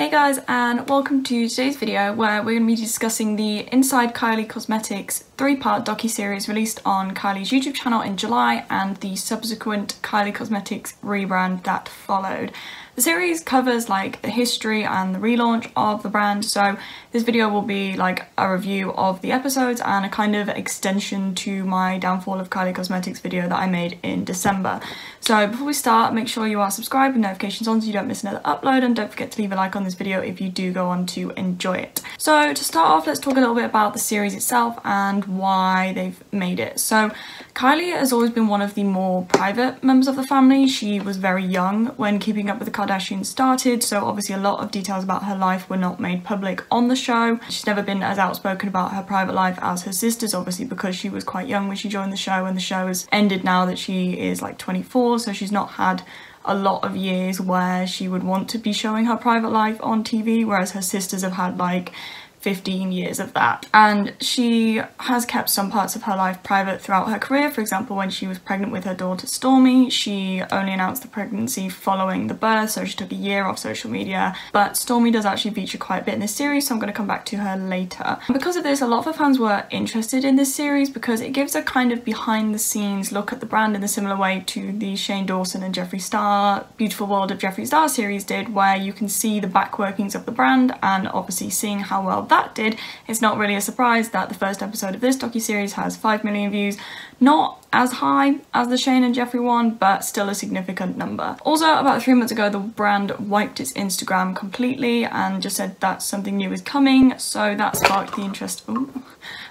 Hey guys, and welcome to today's video where we're going to be discussing the Inside Kylie Cosmetics three-part docuseries released on Kylie's YouTube channel in July and the subsequent Kylie Cosmetics rebrand that followed. The series covers like the history and the relaunch of the brand, so this video will be like a review of the episodes and a kind of extension to my downfall of Kylie Cosmetics video that I made in December. So before we start, make sure you are subscribed with notifications on so you don't miss another upload, and don't forget to leave a like on this video if you do go on to enjoy it. So to start off, let's talk a little bit about the series itself and why they've made it. So Kylie has always been one of the more private members of the family. She was very young when Keeping Up with the Kardashians started, so obviously a lot of details about her life were not made public on the show. She's never been as outspoken about her private life as her sisters, obviously because she was quite young when she joined the show, and the show has ended now that she is like 24, so she's not had a lot of years where she would want to be showing her private life on TV, whereas her sisters have had like 15 years of that. And she has kept some parts of her life private throughout her career. For example, when she was pregnant with her daughter Stormi, she only announced the pregnancy following the birth, so she took a year off social media. But Stormi does actually feature quite a bit in this series, so I'm going to come back to her later. And because of this, a lot of her fans were interested in this series because it gives a kind of behind the scenes look at the brand in a similar way to the Shane Dawson and Jeffree Star Beautiful World of Jeffree Star series did, where you can see the back workings of the brand. And obviously, seeing how well that did, it's not really a surprise that the first episode of this docuseries has 5 million views. Not as high as the Shane and Jeffree one, but still a significant number. Also, about 3 months ago, the brand wiped its Instagram completely and just said that something new is coming, so that sparked the interest.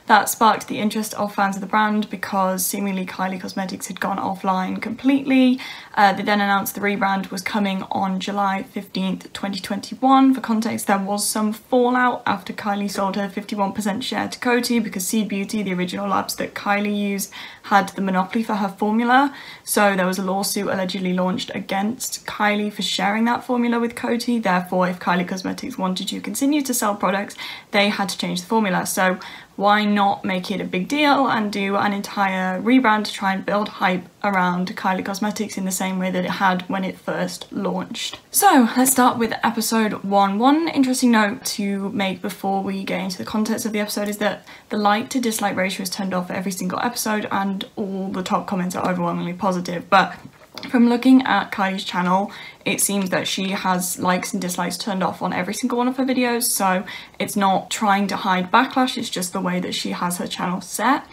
That sparked the interest of fans of the brand because seemingly Kylie Cosmetics had gone offline completely. They then announced the rebrand was coming on July 15th, 2021. For context, there was some fallout after Kylie sold her 51% share to Coty because Seed Beauty, the original labs that Kylie used, had the monopoly for her formula. So there was a lawsuit allegedly launched against Kylie for sharing that formula with Coty. Therefore, if Kylie Cosmetics wanted to continue to sell products, they had to change the formula. So why not make it a big deal and do an entire rebrand to try and build hype around Kylie Cosmetics in the same way that it had when it first launched? So let's start with episode 1. One interesting note to make before we get into the context of the episode is that the like to dislike ratio is turned off for every single episode and all the top comments are overwhelmingly positive, but from looking at Kylie's channel, it seems that she has likes and dislikes turned off on every single one of her videos, so it's not trying to hide backlash, it's just the way that she has her channel set.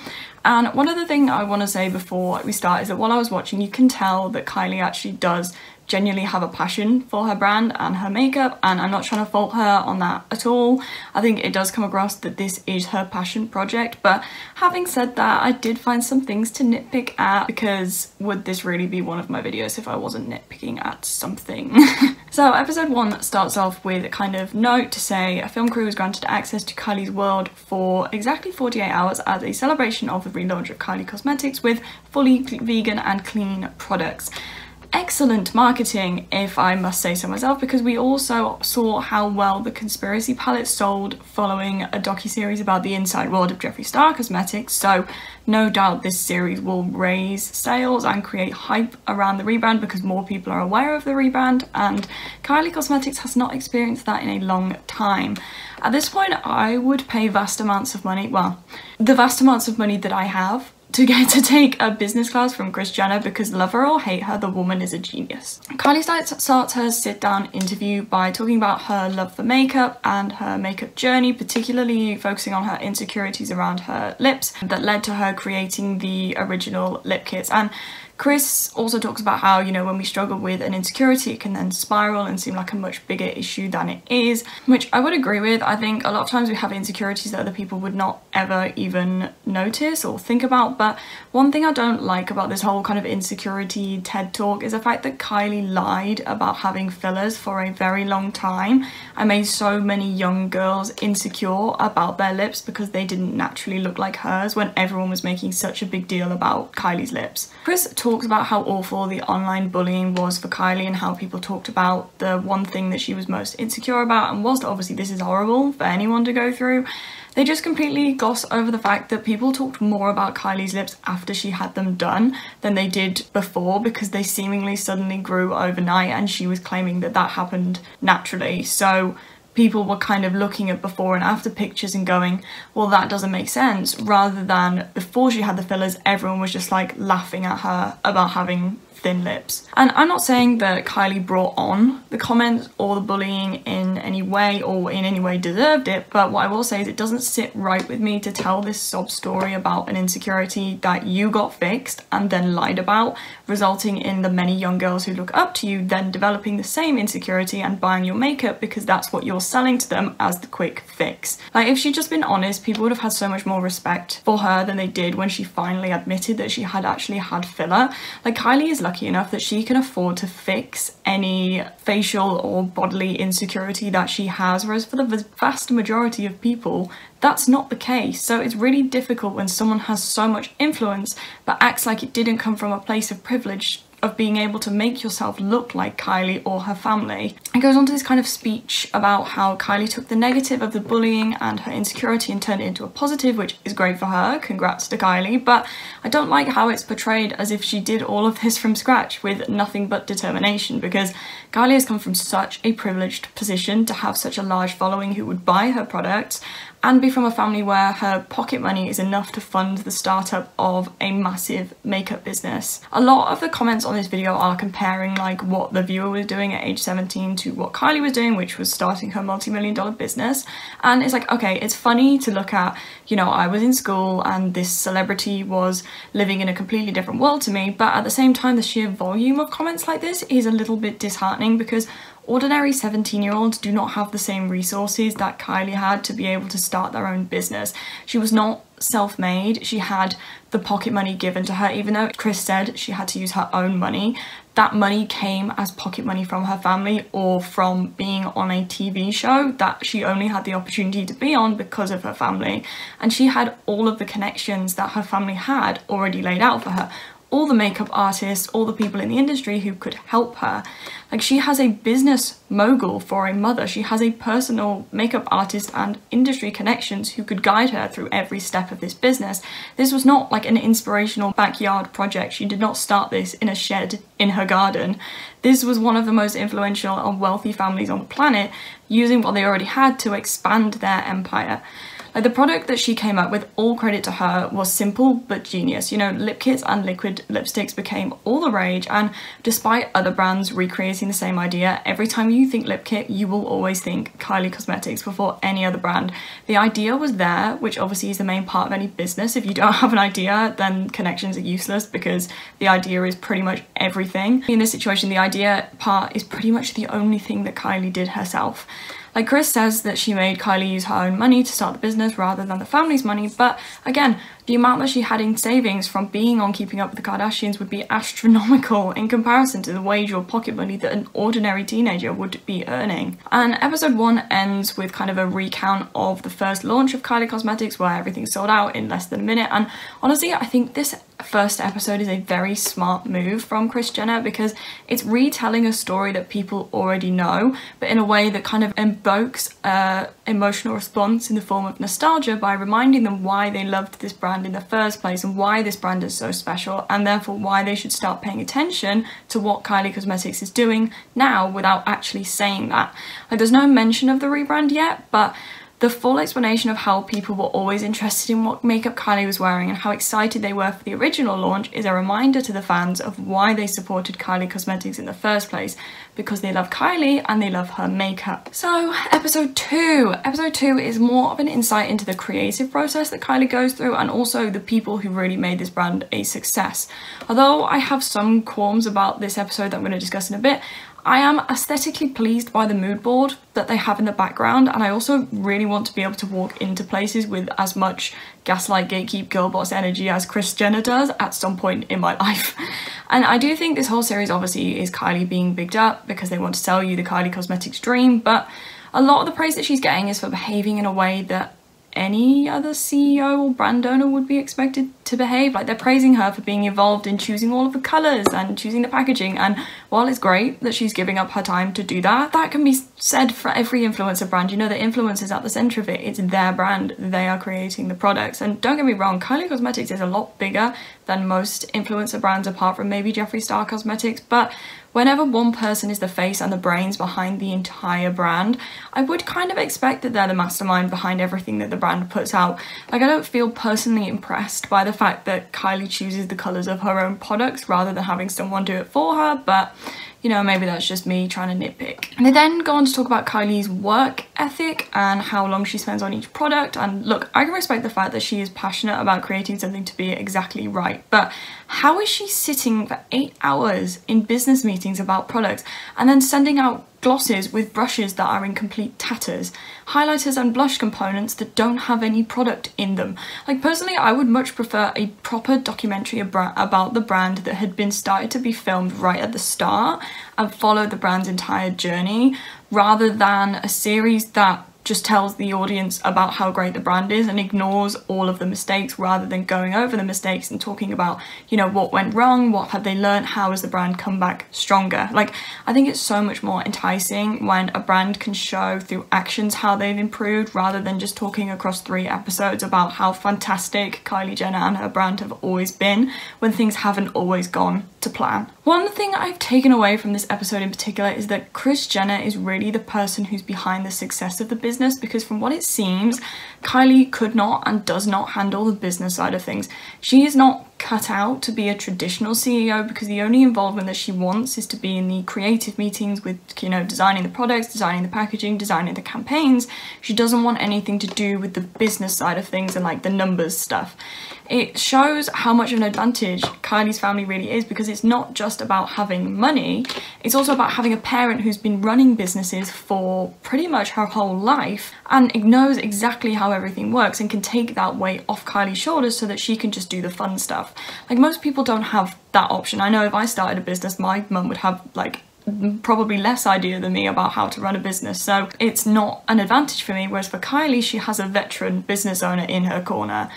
And one other thing I want to say before we start is that while I was watching, you can tell that Kylie actually does genuinely have a passion for her brand and her makeup, and I'm not trying to fault her on that at all. I think it does come across that this is her passion project, but having said that, I did find some things to nitpick at, because would this really be one of my videos if I wasn't nitpicking at something? So episode 1 starts off with a kind of note to say a film crew was granted access to Kylie's world for exactly 48 hours as a celebration of the relaunch of Kylie Cosmetics with fully vegan and clean products. Excellent marketing, if I must say so myself, because we also saw how well the conspiracy palette sold following a docuseries about the inside world of Jeffree Star Cosmetics, so no doubt this series will raise sales and create hype around the rebrand because more people are aware of the rebrand, and Kylie Cosmetics has not experienced that in a long time. At this point, I would pay vast amounts of money, well, the vast amounts of money that I have, to get to take a business class from Kris Jenner, because love her or hate her, the woman is a genius. Kylie starts her sit-down interview by talking about her love for makeup and her makeup journey, particularly focusing on her insecurities around her lips that led to her creating the original lip kits. And Kris also talks about how, you know, when we struggle with an insecurity, it can then spiral and seem like a much bigger issue than it is, which I would agree with. I think a lot of times we have insecurities that other people would not ever even notice or think about, but one thing I don't like about this whole kind of insecurity TED talk is the fact that Kylie lied about having fillers for a very long time and made so many young girls insecure about their lips because they didn't naturally look like hers when everyone was making such a big deal about Kylie's lips. Kris talked about how awful the online bullying was for Kylie and how people talked about the one thing that she was most insecure about, and whilst obviously this is horrible for anyone to go through, they just completely gloss over the fact that people talked more about Kylie's lips after she had them done than they did before, because they seemingly suddenly grew overnight and she was claiming that that happened naturally. So people were kind of looking at before and after pictures and going, well, that doesn't make sense, rather than before she had the fillers, everyone was just like laughing at her about having thin lips. And I'm not saying that Kylie brought on the comments or the bullying in any way or in any way deserved it, but what I will say is it doesn't sit right with me to tell this sob story about an insecurity that you got fixed and then lied about, resulting in the many young girls who look up to you then developing the same insecurity and buying your makeup because that's what you're selling to them as the quick fix. Like, if she'd just been honest, people would have had so much more respect for her than they did when she finally admitted that she had actually had filler. Like, Kylie is lucky enough that she can afford to fix any facial or bodily insecurity that she has, whereas for the vast majority of people, that's not the case. So it's really difficult when someone has so much influence but acts like it didn't come from a place of privilege of being able to make yourself look like Kylie or her family. It goes on to this kind of speech about how Kylie took the negative of the bullying and her insecurity and turned it into a positive, which is great for her, congrats to Kylie, but I don't like how it's portrayed as if she did all of this from scratch with nothing but determination, because Kylie has come from such a privileged position to have such a large following who would buy her products and be from a family where her pocket money is enough to fund the startup of a massive makeup business. A lot of the comments on this video are comparing like what the viewer was doing at age 17 to what Kylie was doing, which was starting her multi-million-dollar business. And it's like, okay, it's funny to look at, you know, I was in school and this celebrity was living in a completely different world to me, but at the same time, the sheer volume of comments like this is a little bit disheartening because ordinary 17-year-olds do not have the same resources that Kylie had to be able to start their own business. She was not self-made, she had the pocket money given to her, even though Kris said she had to use her own money. That money came as pocket money from her family or from being on a TV show that she only had the opportunity to be on because of her family. And she had all of the connections that her family had already laid out for her. All the makeup artists, all the people in the industry who could help her. Like, she has a business mogul for a mother. She has a personal makeup artist and industry connections who could guide her through every step of this business. This was not like an inspirational backyard project. She did not start this in a shed in her garden. This was one of the most influential and wealthy families on the planet, using what they already had to expand their empire. Like, the product that she came up with, all credit to her, was simple but genius. You know, lip kits and liquid lipsticks became all the rage, and despite other brands recreating the same idea, every time you think lip kit, you will always think Kylie Cosmetics before any other brand. The idea was there, which obviously is the main part of any business. If you don't have an idea, then connections are useless because the idea is pretty much everything. In this situation, the idea part is pretty much the only thing that Kylie did herself. Like, Kris says that she made Kylie use her own money to start the business rather than the family's money, but again, the amount that she had in savings from being on Keeping Up with the Kardashians would be astronomical in comparison to the wage or pocket money that an ordinary teenager would be earning. And episode 1 ends with kind of a recount of the first launch of Kylie Cosmetics, where everything sold out in less than a minute, and honestly, I think this first episode is a very smart move from Kris Jenner because it's retelling a story that people already know, but in a way that kind of evokes an emotional response in the form of nostalgia by reminding them why they loved this brand in the first place and why this brand is so special, and therefore why they should start paying attention to what Kylie Cosmetics is doing now without actually saying that. Like, there's no mention of the rebrand yet, but the full explanation of how people were always interested in what makeup Kylie was wearing and how excited they were for the original launch is a reminder to the fans of why they supported Kylie Cosmetics in the first place, because they love Kylie and they love her makeup. So, episode 2. Episode 2 is more of an insight into the creative process that Kylie goes through and also the people who really made this brand a success. Although I have some qualms about this episode that I'm going to discuss in a bit, I am aesthetically pleased by the mood board that they have in the background, and I also really want to be able to walk into places with as much gaslight, gatekeep, girl boss energy as Kris Jenner does at some point in my life. And I do think this whole series obviously is Kylie being bigged up because they want to sell you the Kylie Cosmetics dream, but a lot of the praise that she's getting is for behaving in a way that any other CEO or brand owner would be expected to behave. Like, they're praising her for being involved in choosing all of the colours and choosing the packaging, and while it's great that she's giving up her time to do that, that can be said for every influencer brand. You know, the influencer's at the centre of it, it's their brand, they are creating the products. And don't get me wrong, Kylie Cosmetics is a lot bigger than most influencer brands, apart from maybe Jeffree Star Cosmetics, but whenever one person is the face and the brains behind the entire brand, I would kind of expect that they're the mastermind behind everything that the brand puts out. Like, I don't feel personally impressed by the fact that Kylie chooses the colours of her own products rather than having someone do it for her, but you know, maybe that's just me trying to nitpick. And they then go on to talk about Kylie's work ethic and how long she spends on each product. And look, I can respect the fact that she is passionate about creating something to be exactly right, but how is she sitting for 8 hours in business meetings about products and then sending out glosses with brushes that are in complete tatters, highlighters and blush components that don't have any product in them? Like, personally, I would much prefer a proper documentary about the brand that had been started to be filmed right at the start and followed the brand's entire journey, rather than a series that just tells the audience about how great the brand is and ignores all of the mistakes, rather than going over the mistakes and talking about, you know, what went wrong, what have they learned, how has the brand come back stronger. Like, I think it's so much more enticing when a brand can show through actions how they've improved, rather than just talking across 3 episodes about how fantastic Kylie Jenner and her brand have always been when things haven't always gone to plan. One thing I've taken away from this episode in particular is that Kris Jenner is really the person who's behind the success of the business, because from what it seems, Kylie could not and does not handle the business side of things. She is not cut out to be a traditional CEO, because the only involvement that she wants is to be in the creative meetings with, you know, designing the products, designing the packaging, designing the campaigns. She doesn't want anything to do with the business side of things and like the numbers stuff. It shows how much of an advantage Kylie's family really is, because it's not just about having money, it's also about having a parent who's been running businesses for pretty much her whole life and knows exactly how everything works and can take that weight off Kylie's shoulders so that she can just do the fun stuff. Like, most people don't have that option. I know if I started a business, my mum would have like probably less idea than me about how to run a business, so it's not an advantage for me, whereas for Kylie, she has a veteran business owner in her corner.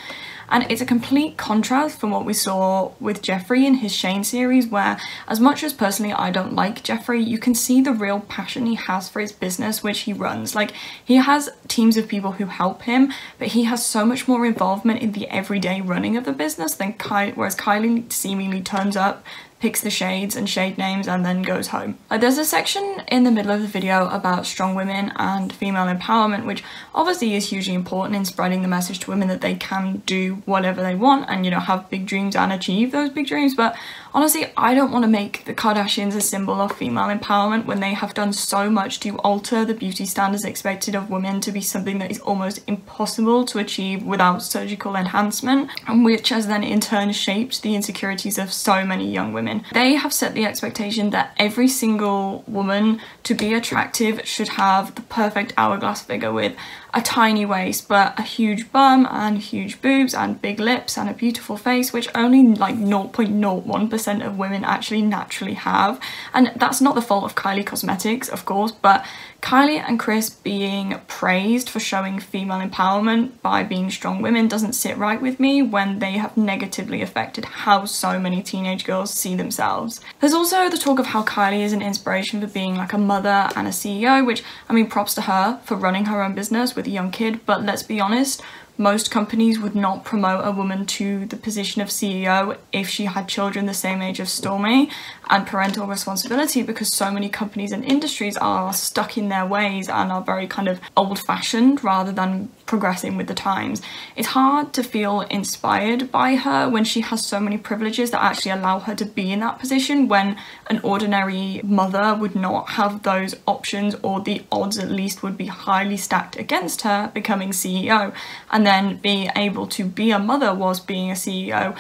And it's a complete contrast from what we saw with Jeffree in his Shane series, where, as much as personally I don't like Jeffree, you can see the real passion he has for his business, which he runs. Like, he has teams of people who help him, but he has so much more involvement in the everyday running of the business than Kylie, whereas Kylie seemingly turns up, picks the shades and shade names and then goes home. There's a section in the middle of the video about strong women and female empowerment, which obviously is hugely important in spreading the message to women that they can do whatever they want and, you know, have big dreams and achieve those big dreams. But honestly, I don't want to make the Kardashians a symbol of female empowerment when they have done so much to alter the beauty standards expected of women to be something that is almost impossible to achieve without surgical enhancement, and which has then in turn shaped the insecurities of so many young women. They have set the expectation that every single woman, to be attractive, should have the perfect hourglass figure with a tiny waist but a huge bum and huge boobs and big lips and a beautiful face, which only like 0.01% of women actually naturally have. And that's not the fault of Kylie Cosmetics, of course, but Kylie and Kris being praised for showing female empowerment by being strong women doesn't sit right with me when they have negatively affected how so many teenage girls see themselves. There's also the talk of how Kylie is an inspiration for being like a mother and a CEO, which, I mean, props to her for running her own business with a young kid, but let's be honest, most companies would not promote a woman to the position of CEO if she had children the same age as Stormi and parental responsibility, because so many companies and industries are stuck in their ways and are very kind of old-fashioned rather than progressing with the times. It's hard to feel inspired by her when she has so many privileges that actually allow her to be in that position, when an ordinary mother would not have those options, or the odds at least would be highly stacked against her becoming CEO. And then being able to be a mother whilst being a CEO,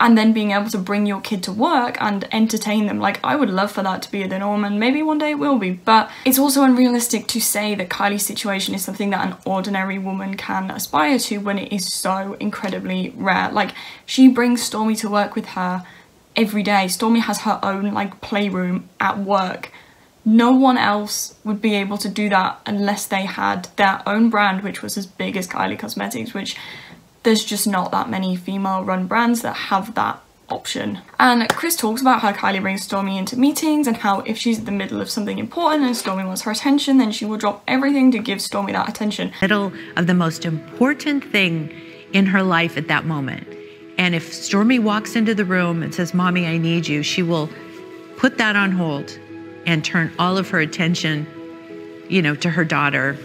and then being able to bring your kid to work and entertain them. Like, I would love for that to be the norm, and maybe one day it will be, but it's also unrealistic to say that Kylie's situation is something that an ordinary woman can aspire to when it is so incredibly rare. Like, she brings Stormi to work with her every day. Stormi has her own like playroom at work No one else would be able to do that unless they had their own brand, which was as big as Kylie Cosmetics, which there's just not that many female-run brands that have that option. And Kris talks about how Kylie brings Stormi into meetings and how if she's in the middle of something important and Stormi wants her attention, then she will drop everything to give Stormi that attention. Middle of the most important thing in her life at that moment. And if Stormi walks into the room and says, "Mommy, I need you," she will put that on hold and turn all of her attention, you know, to her daughter.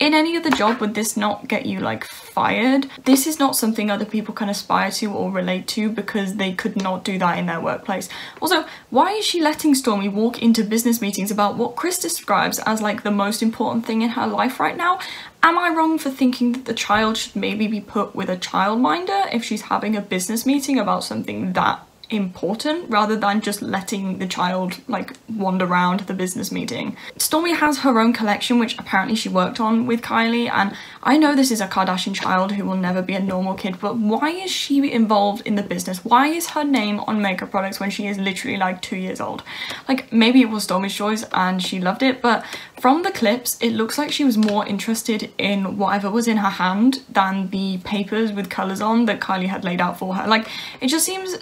In any other job, would this not get you, like, fired? This is not something other people can aspire to or relate to because they could not do that in their workplace. Also, why is she letting Stormi walk into business meetings about what Kris describes as, like, the most important thing in her life right now? Am I wrong for thinking that the child should maybe be put with a childminder if she's having a business meeting about something that important, rather than just letting the child, like, wander around the business meeting? Stormi has her own collection, which apparently she worked on with Kylie, and I know this is a Kardashian child who will never be a normal kid, but why is she involved in the business? Why is her name on makeup products when she is literally, like, 2 years old? Like, maybe it was Stormi's choice and she loved it, but from the clips, it looks like she was more interested in whatever was in her hand than the papers with colours on that Kylie had laid out for her. Like, it just seems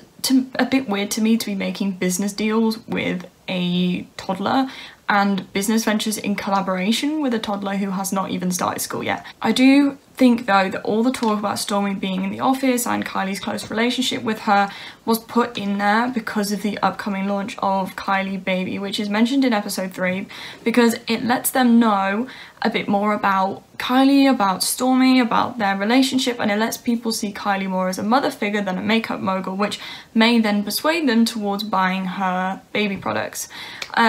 a bit weird to me to be making business deals with a toddler and business ventures in collaboration with a toddler who has not even started school yet. I do think, though, that all the talk about Stormi being in the office and Kylie's close relationship with her was put in there because of the upcoming launch of Kylie Baby, which is mentioned in episode 3, because it lets them know a bit more about Kylie, about Stormi, about their relationship, and it lets people see Kylie more as a mother figure than a makeup mogul, which may then persuade them towards buying her baby products.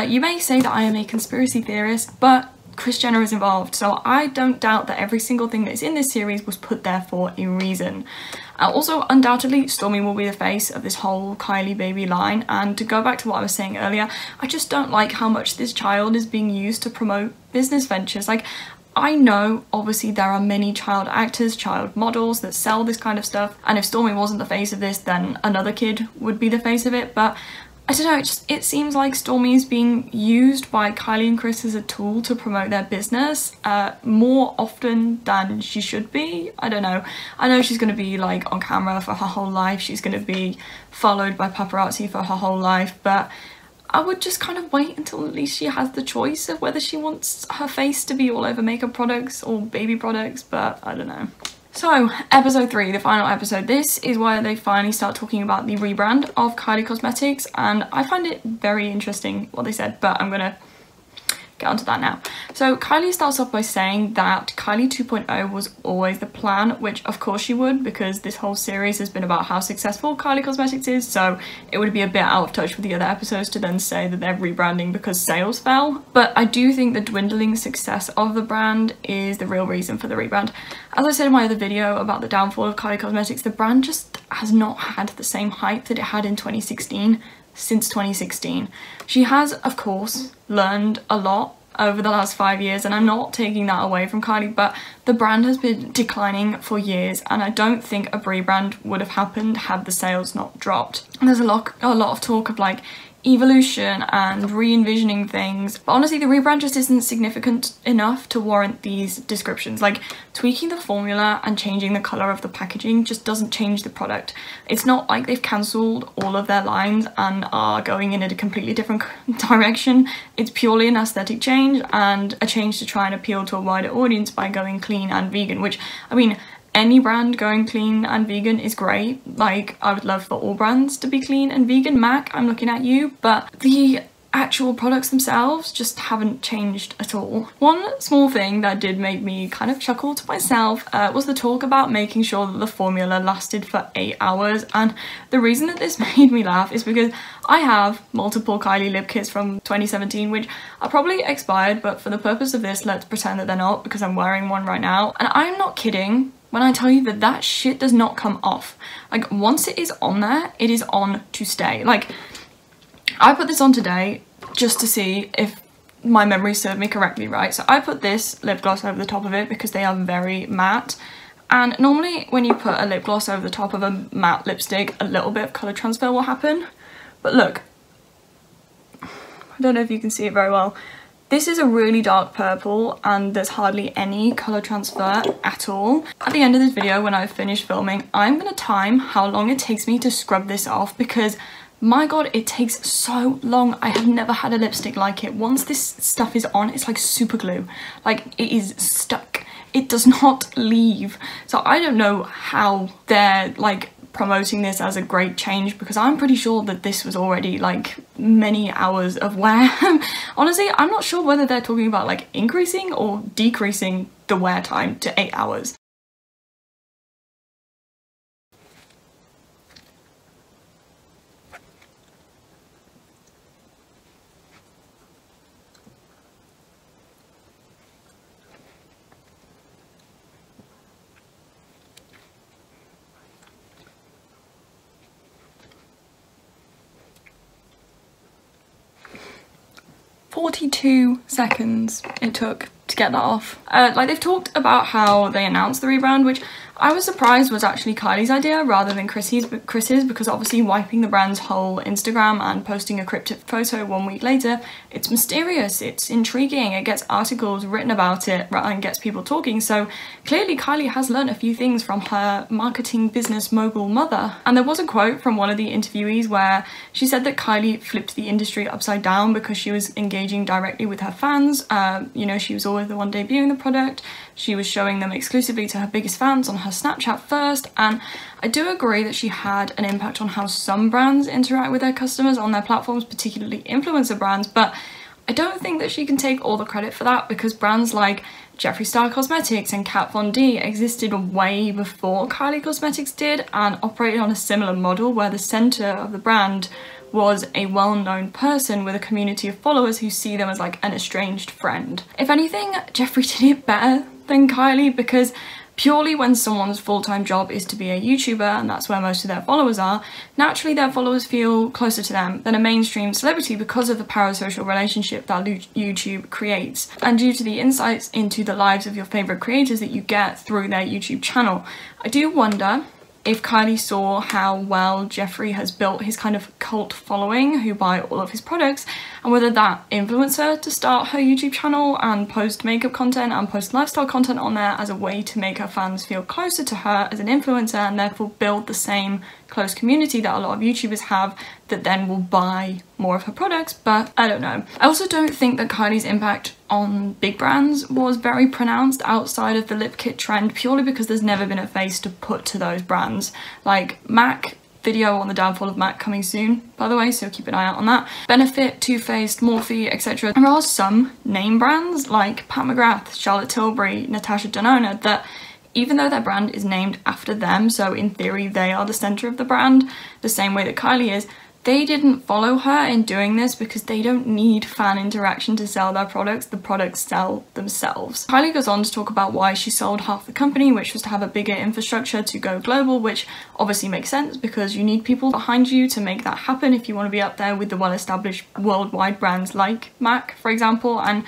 You may say that I am a conspiracy theorist, but Kris Jenner is involved, so I don't doubt that every single thing that's in this series was put there for a reason. Also, undoubtedly, Stormi will be the face of this whole Kylie Baby line, and to go back to what I was saying earlier, I just don't like how much this child is being used to promote business ventures. Like, I know, obviously, there are many child actors, child models that sell this kind of stuff, and if Stormi wasn't the face of this, then another kid would be the face of it, but I don't know, it seems like Stormi is being used by Kylie and Kris as a tool to promote their business more often than she should be. I don't know. I know she's going to be, like, on camera for her whole life, she's going to be followed by paparazzi for her whole life, but I would just kind of wait until at least she has the choice of whether she wants her face to be all over makeup products or baby products, but I don't know. So, episode 3, the final episode, this is where they finally start talking about the rebrand of Kylie Cosmetics, and I find it very interesting what they said, but I'm gonna get onto that now. So Kylie starts off by saying that Kylie 2.0 was always the plan, which of course she would, because this whole series has been about how successful Kylie Cosmetics is, so it would be a bit out of touch with the other episodes to then say that they're rebranding because sales fell. But I do think the dwindling success of the brand is the real reason for the rebrand. As I said in my other video about the downfall of Kylie Cosmetics, the brand just has not had the same hype that it had in 2016 since 2016. She has, of course, learned a lot over the last 5 years, and I'm not taking that away from Kylie, but the brand has been declining for years, and I don't think a rebrand would have happened had the sales not dropped. And there's a lot of talk of, like, evolution and re-envisioning things, but honestly the rebrand just isn't significant enough to warrant these descriptions. Like, tweaking the formula and changing the colour of the packaging just doesn't change the product. It's not like they've cancelled all of their lines and are going in a completely different direction. It's purely an aesthetic change and a change to try and appeal to a wider audience by going clean and vegan, which, I mean, any brand going clean and vegan is great. Like, I would love for all brands to be clean and vegan. Mac, I'm looking at you, but the actual products themselves just haven't changed at all. One small thing that did make me kind of chuckle to myself was the talk about making sure that the formula lasted for 8 hours, and the reason that this made me laugh is because I have multiple Kylie lip kits from 2017 which are probably expired, but for the purpose of this let's pretend that they're not, because I'm wearing one right now, and I'm not kidding when I tell you that that shit does not come off. Like, once it is on there, it is on to stay. Like, I put this on today just to see if my memory served me correctly, right? So I put this lip gloss over the top of it because they are very matte. And normally when you put a lip gloss over the top of a matte lipstick, a little bit of colour transfer will happen. But look, I don't know if you can see it very well. This is a really dark purple and there's hardly any colour transfer at all. At the end of this video, when I've finished filming, I'm going to time how long it takes me to scrub this off because my god, it takes so long. I have never had a lipstick like it. Once this stuff is on, it's like super glue. Like, it is stuck. It does not leave. So I don't know how they're like promoting this as a great change because I'm pretty sure that this was already like many hours of wear. Honestly, I'm not sure whether they're talking about like increasing or decreasing the wear time to 8 hours. Seconds it took to get that off. Like, they've talked about how they announced the rebrand, which I was surprised was actually Kylie's idea rather than Chris's, because obviously wiping the brand's whole Instagram and posting a cryptic photo 1 week later, it's mysterious, it's intriguing, it gets articles written about it and gets people talking. So clearly Kylie has learned a few things from her marketing business mogul mother. And there was a quote from one of the interviewees where she said that Kylie flipped the industry upside down because she was engaging directly with her fans. You know, she was always the one debuting the product. She was showing them exclusively to her biggest fans on her Snapchat first, and I do agree that she had an impact on how some brands interact with their customers on their platforms, particularly influencer brands, but I don't think that she can take all the credit for that because brands like Jeffree Star Cosmetics and Kat Von D existed way before Kylie Cosmetics did and operated on a similar model where the centre of the brand was a well-known person with a community of followers who see them as like an estranged friend. If anything, Jeffree did it better than Kylie because purely when someone's full-time job is to be a YouTuber, and that's where most of their followers are, naturally their followers feel closer to them than a mainstream celebrity because of the parasocial relationship that YouTube creates, and due to the insights into the lives of your favourite creators that you get through their YouTube channel. I do wonder if Kylie saw how well Jeffree has built his kind of cult following who buy all of his products, and whether that influenced her to start her YouTube channel and post makeup content and post lifestyle content on there as a way to make her fans feel closer to her as an influencer and therefore build the same close community that a lot of YouTubers have that then will buy more of her products, but I don't know. I also don't think that Kylie's impact on big brands was very pronounced outside of the lip kit trend purely because there's never been a face to put to those brands. Like Mac, video on the downfall of Mac coming soon, by the way, so keep an eye out on that. Benefit, Too Faced, Morphe, etc. There are some name brands like Pat McGrath, Charlotte Tilbury, Natasha Denona that, even though their brand is named after them, so in theory they are the centre of the brand, the same way that Kylie is, they didn't follow her in doing this because they don't need fan interaction to sell their products. The products sell themselves. Kylie goes on to talk about why she sold half the company, which was to have a bigger infrastructure to go global, which obviously makes sense because you need people behind you to make that happen if you want to be up there with the well-established worldwide brands like Mac, for example. And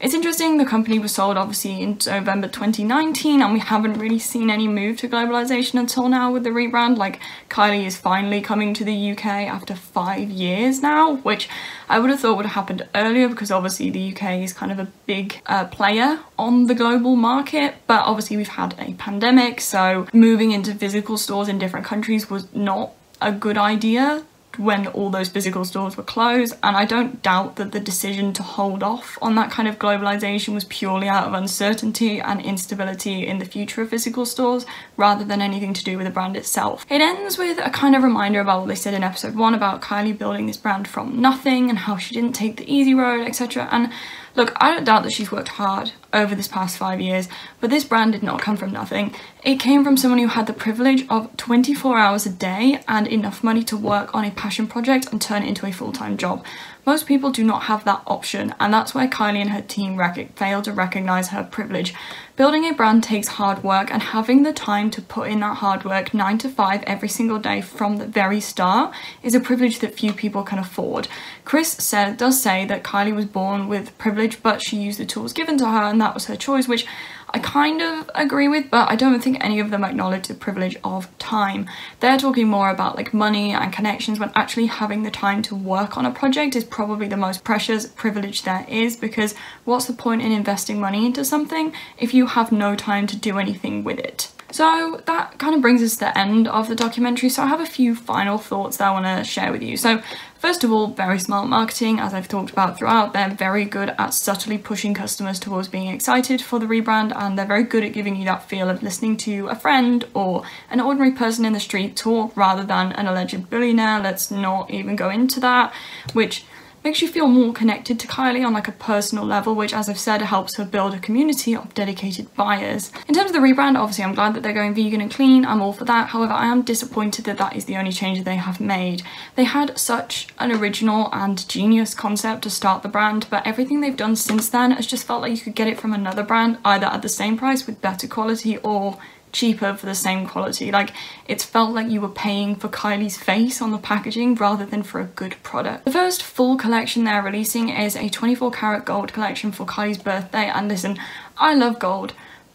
it's interesting, the company was sold obviously in November 2019 and we haven't really seen any move to globalization until now with the rebrand. Like, Kylie is finally coming to the UK after 5 years now, which I would have thought would have happened earlier because obviously the UK is kind of a big player on the global market, but obviously we've had a pandemic, so moving into physical stores in different countries was not a good idea when all those physical stores were closed, and I don't doubt that the decision to hold off on that kind of globalization was purely out of uncertainty and instability in the future of physical stores rather than anything to do with the brand itself. It ends with a kind of reminder about what they said in episode 1 about Kylie building this brand from nothing and how she didn't take the easy road, etc. And look, I don't doubt that she's worked hard over this past 5 years, but this brand did not come from nothing. It came from someone who had the privilege of 24 hours a day and enough money to work on a passion project and turn it into a full-time job. Most people do not have that option, and that's where Kylie and her team failed to recognise her privilege. Building a brand takes hard work, and having the time to put in that hard work 9 to 5 every single day from the very start is a privilege that few people can afford. Kris does say that Kylie was born with privilege, but she used the tools given to her, and that was her choice, which I kind of agree with, but I don't think any of them acknowledge the privilege of time. They're talking more about like money and connections, when actually having the time to work on a project is probably the most precious privilege there is, because what's the point in investing money into something if you have no time to do anything with it? So that kind of brings us to the end of the documentary, so I have a few final thoughts that I want to share with you. So first of all, very smart marketing, as I've talked about throughout. They're very good at subtly pushing customers towards being excited for the rebrand, and they're very good at giving you that feel of listening to a friend or an ordinary person in the street talk rather than an alleged billionaire. Let's not even go into that, which makes you feel more connected to Kylie on like a personal level, which, as I've said, helps her build a community of dedicated buyers. In terms of the rebrand, obviously I'm glad that they're going vegan and clean, I'm all for that. However, I am disappointed that that is the only change they have made. They had such an original and genius concept to start the brand, but everything they've done since then has just felt like you could get it from another brand, either at the same price with better quality or cheaper for the same quality. Like, it's felt like you were paying for Kylie's face on the packaging rather than for a good product. The first full collection they're releasing is a 24 karat gold collection for Kylie's birthday, and listen, I love gold,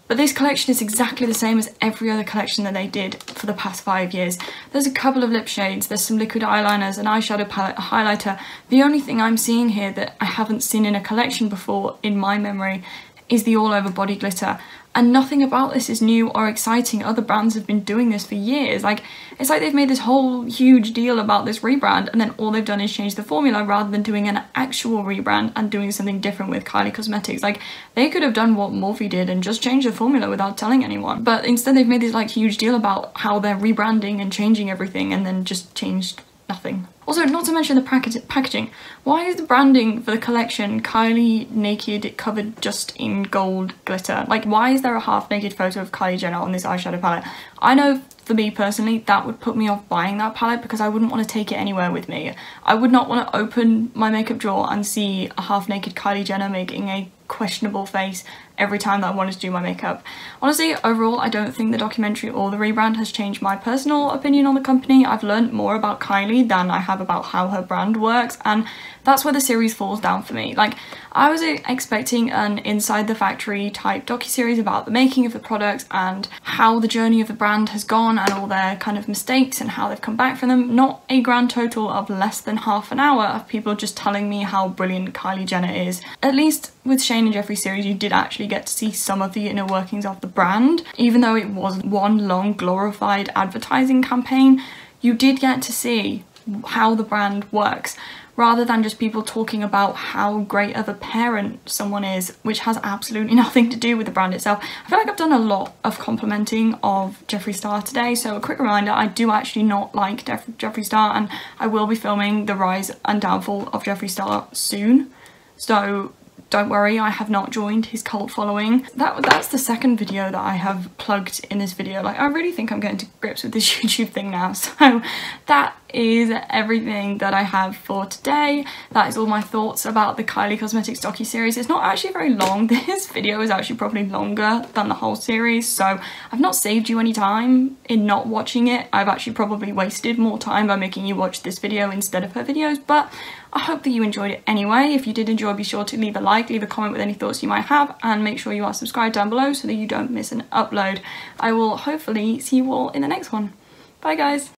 but this collection is exactly the same as every other collection that they did for the past 5 years. There's a couple of lip shades, there's some liquid eyeliners, an eyeshadow palette, a highlighter. The only thing I'm seeing here that I haven't seen in a collection before in my memory is the all over body glitter. And nothing about this is new or exciting. Other brands have been doing this for years. Like, it's like they've made this whole huge deal about this rebrand, and then all they've done is change the formula rather than doing an actual rebrand and doing something different with Kylie Cosmetics. Like, they could have done what Morphe did and just changed the formula without telling anyone. But instead they've made this like huge deal about how they're rebranding and changing everything, and then just changed nothing. Also, not to mention the packaging. Why is the branding for the collection Kylie naked, covered just in gold glitter? Like, why is there a half-naked photo of Kylie Jenner on this eyeshadow palette? I know for me personally, that would put me off buying that palette because I wouldn't want to take it anywhere with me. I would not want to open my makeup drawer and see a half-naked Kylie Jenner making a questionable face every time that I wanted to do my makeup. Honestly, overall, I don't think the documentary or the rebrand has changed my personal opinion on the company. I've learned more about Kylie than I have about how her brand works, and that's where the series falls down for me. Like, I was expecting an Inside the Factory type docuseries about the making of the products and how the journey of the brand has gone and all their kind of mistakes and how they've come back from them, not a grand total of less than half an hour of people just telling me how brilliant Kylie Jenner is. At least with Shane and Jeffree series, you did actually get to see some of the inner workings of the brand. Even though it was one long glorified advertising campaign, you did get to see how the brand works, rather than just people talking about how great of a parent someone is, which has absolutely nothing to do with the brand itself. I feel like I've done a lot of complimenting of Jeffree Star today, so a quick reminder, I do actually not like Jeffree Star, and I will be filming the rise and downfall of Jeffree Star soon, so don't worry, I have not joined his cult following. That's the second video that I have plugged in this video. Like, I really think I'm getting to grips with this YouTube thing now. So that is everything that I have for today. That is all my thoughts about the Kylie Cosmetics docuseries. It's not actually very long. This video is actually probably longer than the whole series, so I've not saved you any time in not watching it. I've actually probably wasted more time by making you watch this video instead of her videos, but I hope that you enjoyed it anyway. If you did enjoy, be sure to leave a like, leave a comment with any thoughts you might have, and make sure you are subscribed down below so that you don't miss an upload. I will hopefully see you all in the next one. Bye guys!